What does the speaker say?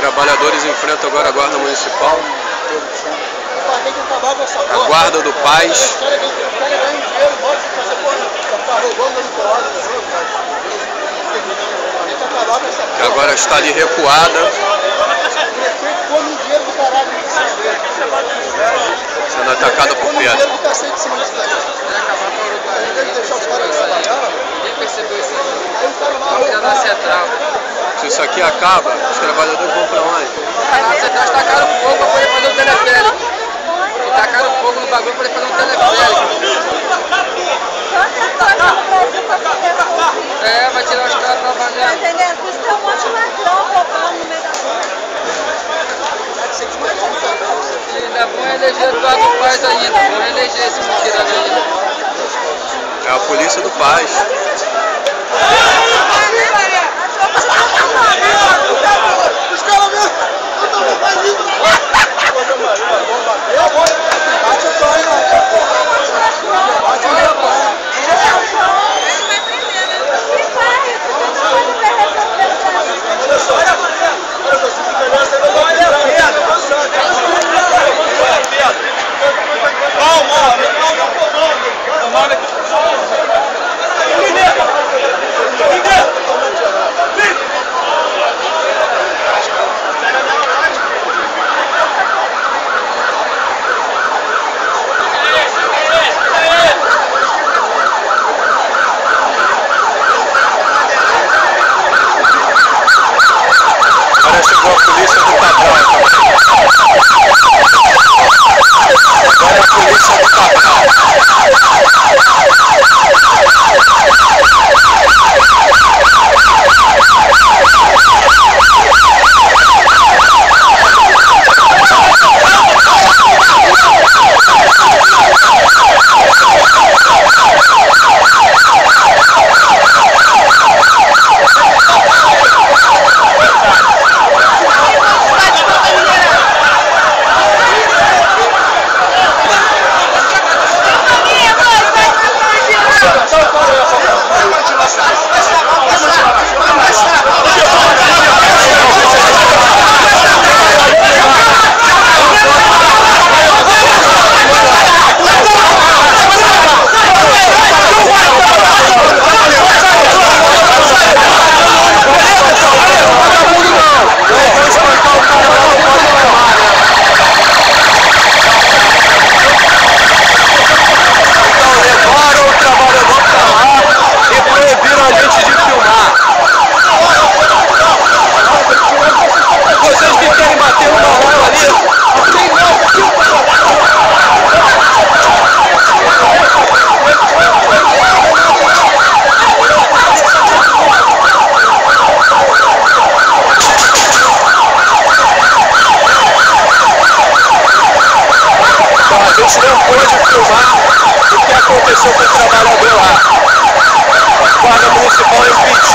Trabalhadores enfrentam agora a Guarda Municipal, a Guarda do Paz. Que agora está de recuada. Sendo atacada por pedra. Se isso aqui acaba, os trabalhadores vão para onde? Eles tacaram fogo para poder fazer um teleférico. Eles tacaram fogo no bagulho para poder fazer um teleférico. É, vai tirar os caras para trabalhar. Entendeu? Por isso tem um monte de ladrão roubando no meio da rua. Ainda vão eleger o Guarda do Paz ainda. Vão eleger esse mutirão ainda. É a polícia do Paz. O que aconteceu com o trabalhador lá? A Guarda Municipal impediu.